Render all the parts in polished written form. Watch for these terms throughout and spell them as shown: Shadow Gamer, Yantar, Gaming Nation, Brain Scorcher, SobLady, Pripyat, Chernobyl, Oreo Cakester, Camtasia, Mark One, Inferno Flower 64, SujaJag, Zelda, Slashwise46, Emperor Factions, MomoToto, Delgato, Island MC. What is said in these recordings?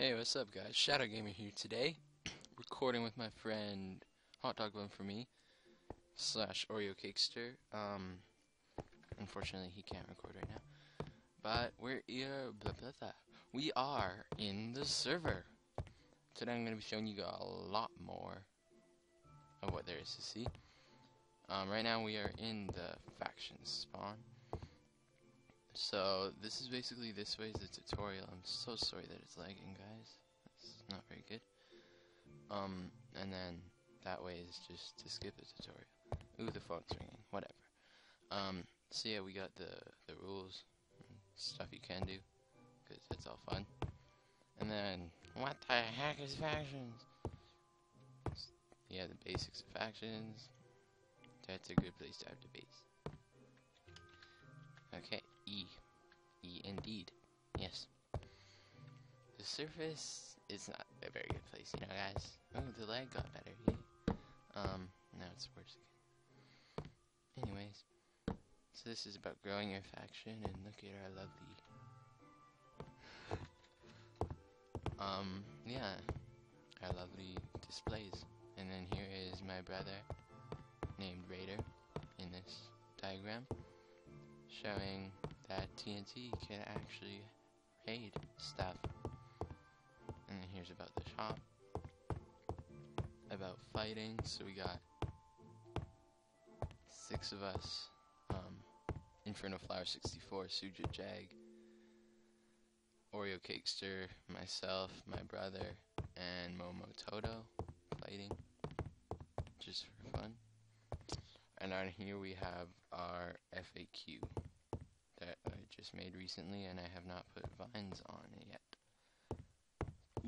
Hey, what's up guys? Shadow Gamer here today, recording with my friend Hot Dog Bun For Me / Oreo Cakester. Unfortunately he can't record right now, but we're here, we are in the server. Today I'm going to be showing you a lot more of what there is to see. Right now we are in the Factions spawn. So, this is basically, this way is the tutorial. I'm so sorry that it's lagging, guys. It's not very good. And then that way is just to skip the tutorial. Ooh, the phone's ringing. Whatever. So yeah, we got the rules and stuff you can do, because it's all fun. And then, what the heck is Factions? Yeah, the basics of Factions. That's a good place to have debates. Okay. E indeed. Yes. The surface is not a very good place, you know, guys. Oh, the lag got better. Yay. Now it's worse again. Anyways, so this is about growing your faction, and look at our lovely, yeah, our lovely displays. And then here is my brother, named Raider, in this diagram, showing that TNT can actually raid stuff. And then here's about the shop, about fighting. So we got 6 of us, Inferno Flower 64, SujaJag, Oreo Cakester, myself, my brother, and MomoToto fighting just for fun. And on here we have our FAQ that I just made recently, and I have not put vines on it yet.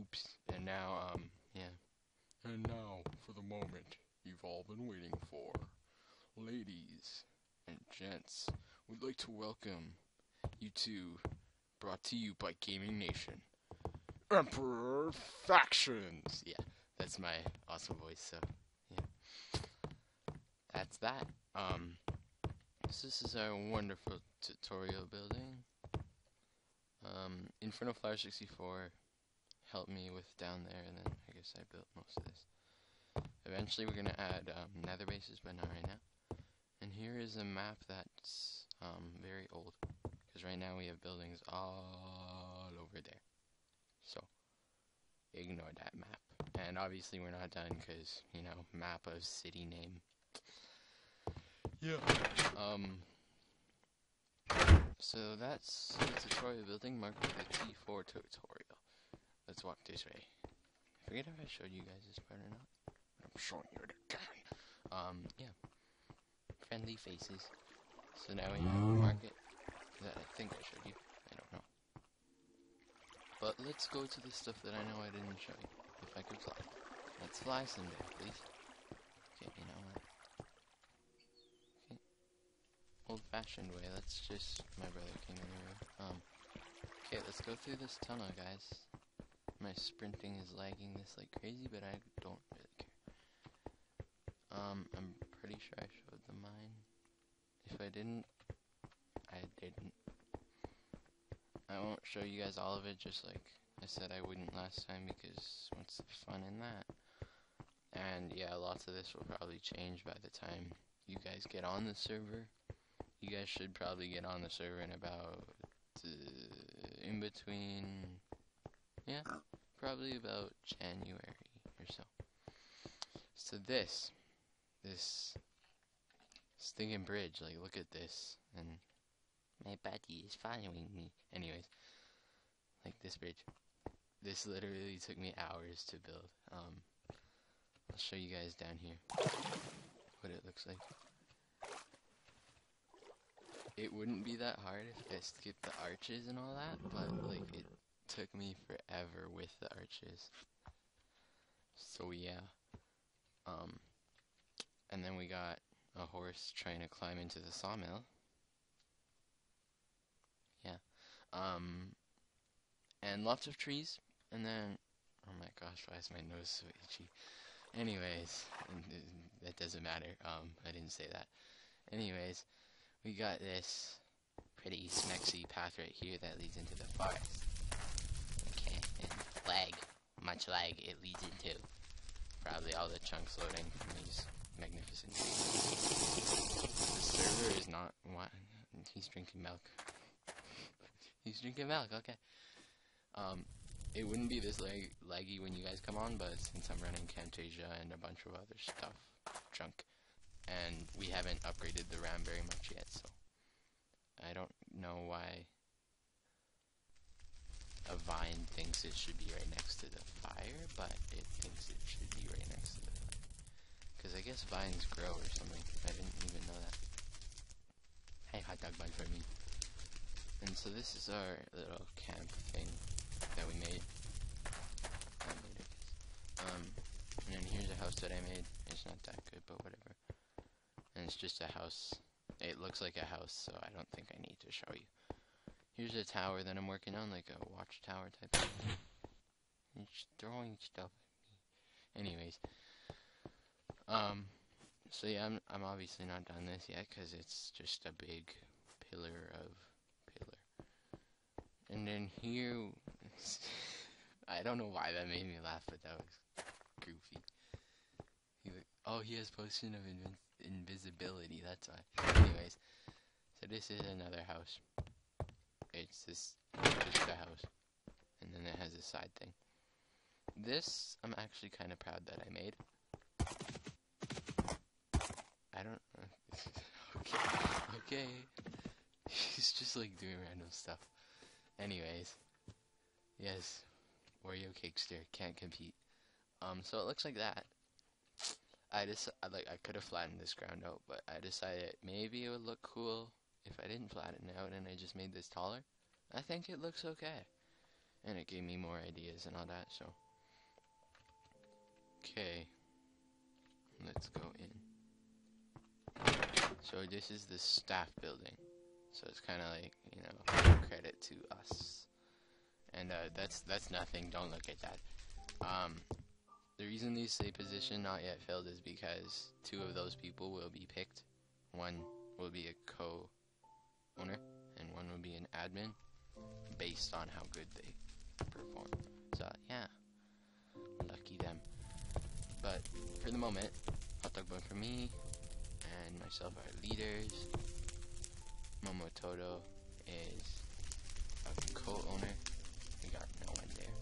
Oops. And now, yeah. And now, for the moment you've all been waiting for. Ladies and gents, we'd like to welcome you to, brought to you by Gaming Nation, Emperor Factions! Yeah, that's my awesome voice, so, yeah. That's that. So this is our wonderful tutorial building. Inferno Flower 64 helped me with down there, and then I guess I built most of this. Eventually we're gonna add nether bases, but not right now. And here is a map that's very old, because right now we have buildings all over there. So ignore that map. And obviously we're not done, because you know, map of city name. Yeah. So that's the tutorial building marked with the T4 tutorial. Let's walk this way. I forget if I showed you guys this part or not. I'm showing you it again. Yeah. Friendly faces. So now we have the market that I think I showed you. I don't know. But let's go to the stuff that I know I didn't show you. If I could fly. Let's fly someday, please. Okay, you know what? Old-fashioned way. Let's just... my brother came in here. Okay, let's go through this tunnel, guys. My sprinting is lagging this like crazy, but I don't really care. I'm pretty sure I showed the mine. If I didn't, I didn't. I won't show you guys all of it, just like I said I wouldn't last time, because what's the fun in that? And yeah, lots of this will probably change by the time you guys get on the server. You guys should probably get on the server in about, in between, yeah, probably about January or so. So this stinking bridge, like, look at this, and my buddy is following me. Anyways, like this bridge, this literally took me hours to build. I'll show you guys down here what it looks like. It wouldn't be that hard if I skipped the arches and all that, but like it took me forever with the arches. So yeah. And then we got a horse trying to climb into the sawmill. Yeah. And lots of trees, and then, oh my gosh, why is my nose so itchy? Anyways, that doesn't matter. I didn't say that. Anyways, we got this pretty smexy path right here that leads into the forest. Okay, and play. much lag it leads into. Probably all the chunks loading from these magnificent. The server is not what he's drinking milk. He's drinking milk, okay. It wouldn't be this laggy when you guys come on, but since I'm running Camtasia and a bunch of other stuff, junk, and we haven't upgraded the RAM very much yet, so I don't know why a vine thinks it should be right next to the fire, but it thinks it should be right next to the fire. Because I guess vines grow or something. I didn't even know that. Hey, hot dog bun for me. And so this is our little camp thing that we made. And then here's a house that I made. It's not that good, but whatever. And it's just a house. It looks like a house, so I don't think I need to show you. Here's a tower that I'm working on, like a watchtower type thing. It's throwing stuff at me. Anyways. So yeah, I'm obviously not done this yet, because it's just a big pillar of... And then here, I don't know why that made me laugh, but that was goofy. He was, oh, he has potion of invisibility, that's why. Anyways, so this is another house. It's this, just a house. And then it has a side thing. This, I'm actually kind of proud that I made. I don't, okay. He's just like doing random stuff. Anyways, yes, Oreo Cakester can't compete. So it looks like that. I could have flattened this ground out, but I decided maybe it would look cool if I didn't flatten it out and I just made this taller. I think it looks okay, and it gave me more ideas and all that. So, okay, let's go in. So this is the staff building. So it's kind of like, you know, credit to us. And that's nothing, don't look at that. The reason these say position not yet filled is because two of those people will be picked. One will be a co-owner, and one will be an admin, based on how good they perform. So yeah, lucky them. But for the moment, hot dog bun for me, and myself are leaders. MomoToto is a co-owner. We got no one there.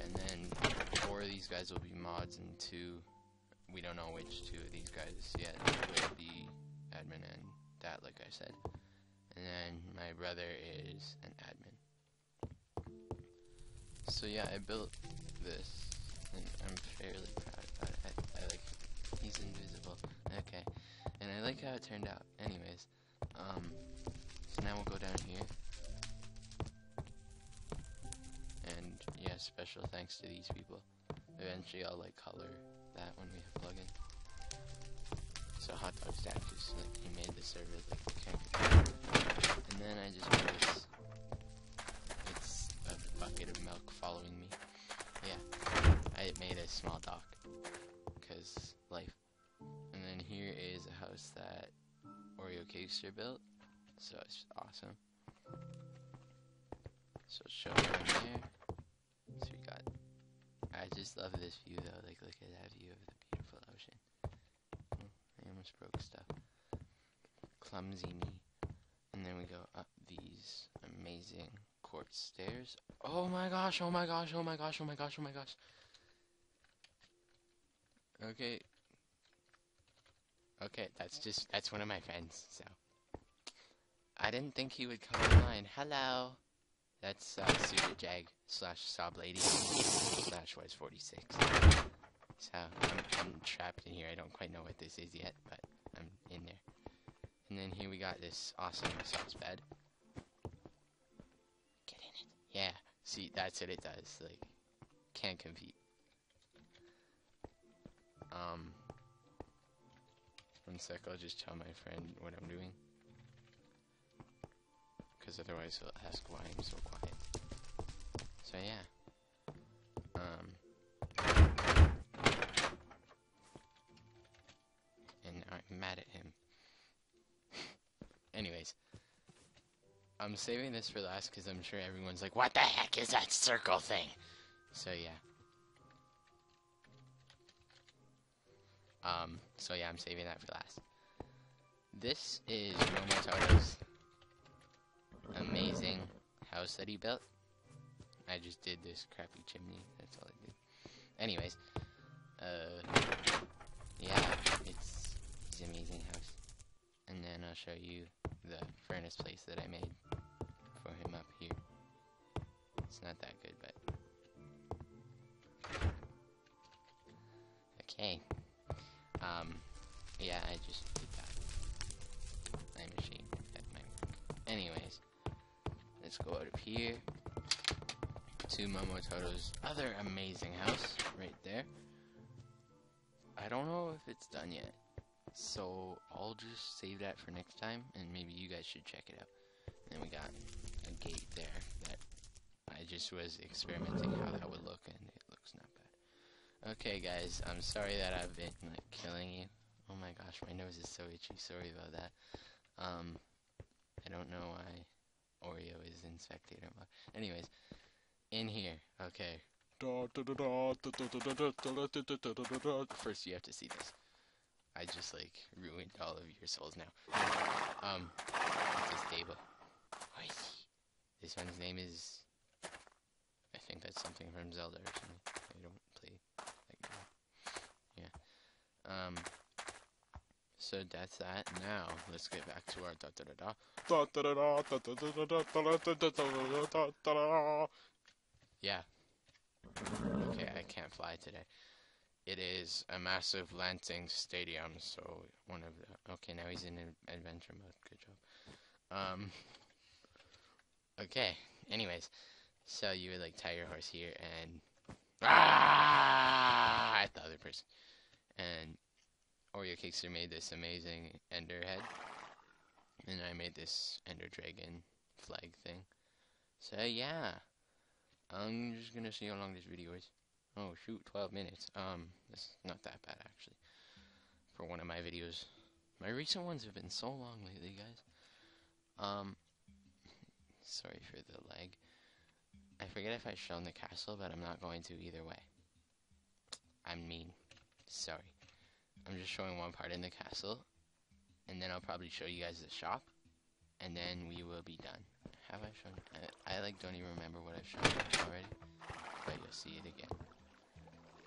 And then 4 of these guys will be mods, and 2, we don't know which 2 of these guys yet, will be admin and that, like I said. And then my brother is an admin. So yeah, I built this, and I'm fairly proud about it. I like it. He's invisible. Okay. And I like how it turned out. Anyways, so now we'll go down here. And yeah, special thanks to these people. Eventually I'll like color that when we have plugin. So hot dog stack just like he made the server like okay. And then I just made this. It's a bucket of milk following me. Yeah. I made a small dock. Because life. And then here is a house that Oreo Cakester built, so it's awesome. So I'll show you there. So we got. I just love this view though. Like look at that view of the beautiful ocean. Oh, I almost broke stuff. Clumsy knee. And then we go up these amazing quartz stairs. Oh my gosh! Oh my gosh! Oh my gosh! Oh my gosh! Oh my gosh! Okay. Okay, that's one of my friends, so. I didn't think he would come online. Hello! That's SujaJag /SobLady /Slashwise46. So, I'm trapped in here. I don't quite know what this is yet, but I'm in there. And then here we got this awesome sauce bed. Get in it. Yeah, see, that's what it does. Like, can't compete. One sec, I'll just tell my friend what I'm doing. Because otherwise he'll ask why I'm so quiet. So yeah. And I'm mad at him. Anyways. I'm saving this for last because I'm sure everyone's like, what the heck is that circle thing? So yeah. I'm saving that for last. This is MomoToto's amazing house that he built. I just did this crappy chimney, that's all I did. Anyways, yeah, it's his amazing house. And then I'll show you the furnace place that I made for him up here. It's not that good, but... okay. Yeah, I just did that. I'm ashamed at my work. Anyways, let's go out of here to MomoToto's other amazing house, right there. I don't know if it's done yet, so I'll just save that for next time, and maybe you guys should check it out. And we got a gate there that I just was experimenting how that would look, and it looks not bad. Okay guys, I'm sorry that I've been like killing you. Oh my gosh, my nose is so itchy, sorry about that. I don't know why Oreo is in spectator mode. Anyways, in here, okay. First, you have to see this. I just like ruined all of your souls now. It's this table. This one's name is. I think that's something from Zelda or something. I don't play that game. Yeah. So that's that. Now let's get back to our da-da-da-da. Yeah. Okay, I can't fly today. It is a massive Lansing stadium, so one of the... okay, now he's in adventure mode. Good job. Okay, anyways. So you would, like, tie your horse here and... ah! At the other person. And Oreo Cakester made this amazing ender head. And I made this ender dragon flag thing. So, yeah. I'm just gonna see how long this video is. Oh shoot, 12 minutes. That's not that bad actually. For one of my videos. My recent ones have been so long lately, guys. Sorry for the lag. I forget if I shone the castle, but I'm not going to either way. I'm mean. Sorry. I'm just showing one part in the castle. And then I'll probably show you guys the shop. And then we will be done. Have I shown? I like don't even remember what I've shown already, but you'll see it again.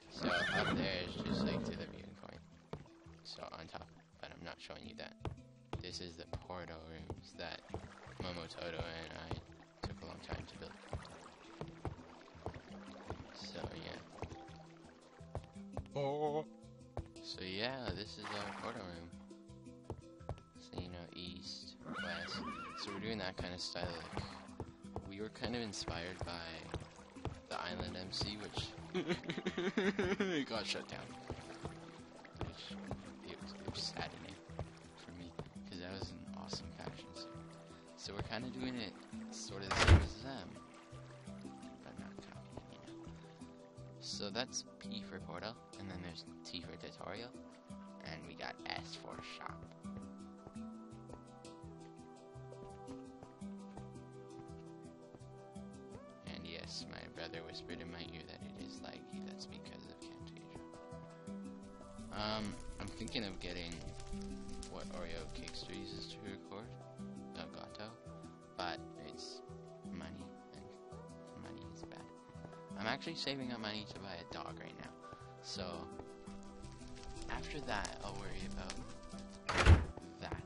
So up there is just like to the viewing point. So on top, but I'm not showing you that. This is the portal rooms that MomoToto and I took a long time to build. So yeah. Oh. So yeah, this is our portal room. So you know, east, west. So we're doing that kind of style. Like, we were kind of inspired by the Island MC, which got shut down. Which it was saddening for me because that was an awesome faction. So we're kind of doing it sort of the same as them, but not copying, you know. So that's P for portal, and then there's T for tutorial, and we got S for shop. My brother whispered in my ear that it is laggy. That's because of Camtasia. I'm thinking of getting what Oreo Cakester uses to record, Delgato, but it's money, and money is bad. I'm actually saving up money to buy a dog right now, so after that I'll worry about that.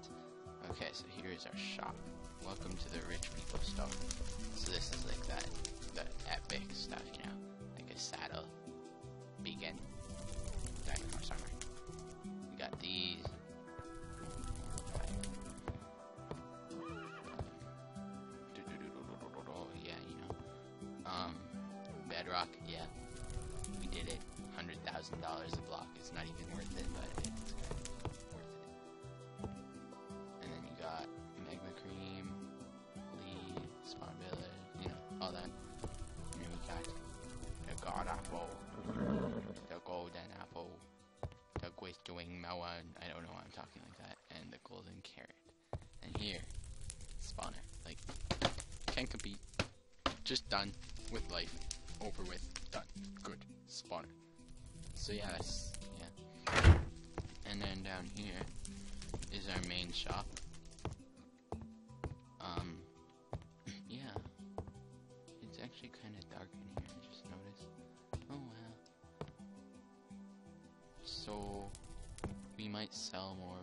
Okay, so here is our shop. Welcome to the rich people store. So this is like that. The epic stuff, you know, like a saddle, beacon, diamond horse armor. We got these. Yeah, you know. Bedrock. Yeah, we did it. $100,000 a block. It's not even worth it, but it's kind of worth it. And then you got magma cream, lead, spawn village, you know, all that. God apple, the golden apple, the glistering melon, I don't know why I'm talking like that, and the golden carrot. And here, spawner, like, can compete. Just done with life. Over with. Done. Good. Spawner. So yeah, that's, yeah. And then down here is our main shop. Yeah. It's actually kind of dark in here, I just noticed. Oh wow. So, we might sell more,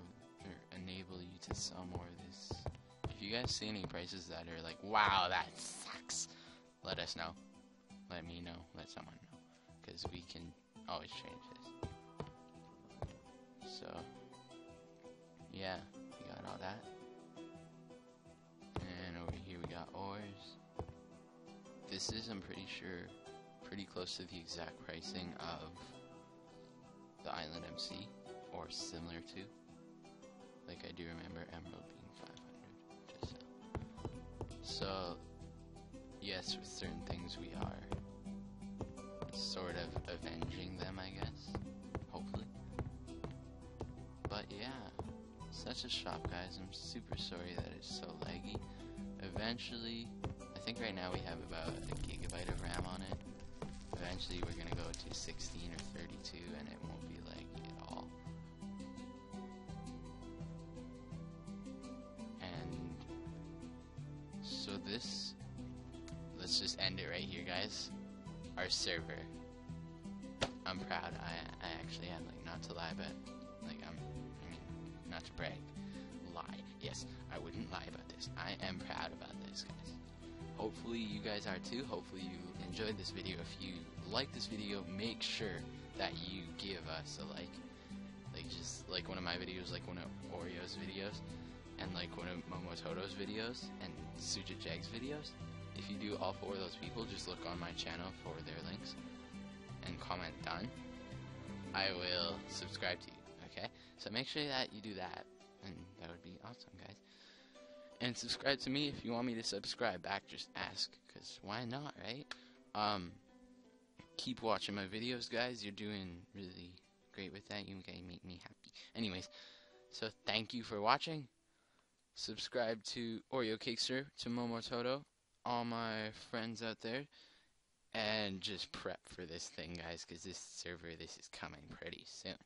or enable you to sell more of this. If you guys see any prices that are like, wow, that sucks, let us know. Let me know, let someone know. Because we can always change this. So, yeah, we got all that. And over here we got ores. This is, I'm pretty sure, pretty close to the exact pricing of the Island MC, or similar to. Like, I do remember Emerald being 500 just now. So, yes, with certain things we are sort of avenging them, I guess. Hopefully. But yeah, such a shop, guys. I'm super sorry that it's so laggy. Eventually, I think right now we have about a gigabyte of RAM on it. Eventually we're gonna go to 16 or 32 and it won't be laggy at all. And so this, let's just end it right here, guys. Our server. I'm proud. I actually had, like, not to lie, but like I mean, not to brag. Lie. Yes, I wouldn't lie about this. I am proud about this, guys. Hopefully you guys are too. Hopefully you enjoyed this video. If you like this video, make sure that you give us a like. Like, just like one of my videos, like one of Oreo's videos, and like one of MomoToto's videos, and SujaJag's videos. If you do all four of those people, just look on my channel for their links and comment done. I will subscribe to you, okay? So make sure that you do that, and that would be awesome, guys. And subscribe to me if you want me to subscribe back, just ask, because why not, right? Keep watching my videos, guys. You're doing really great with that. You guys make me happy. Anyways, so thank you for watching. Subscribe to Oreo Cakester, to MomoToto, all my friends out there, and just prep for this thing, guys, because this server, this is coming pretty soon.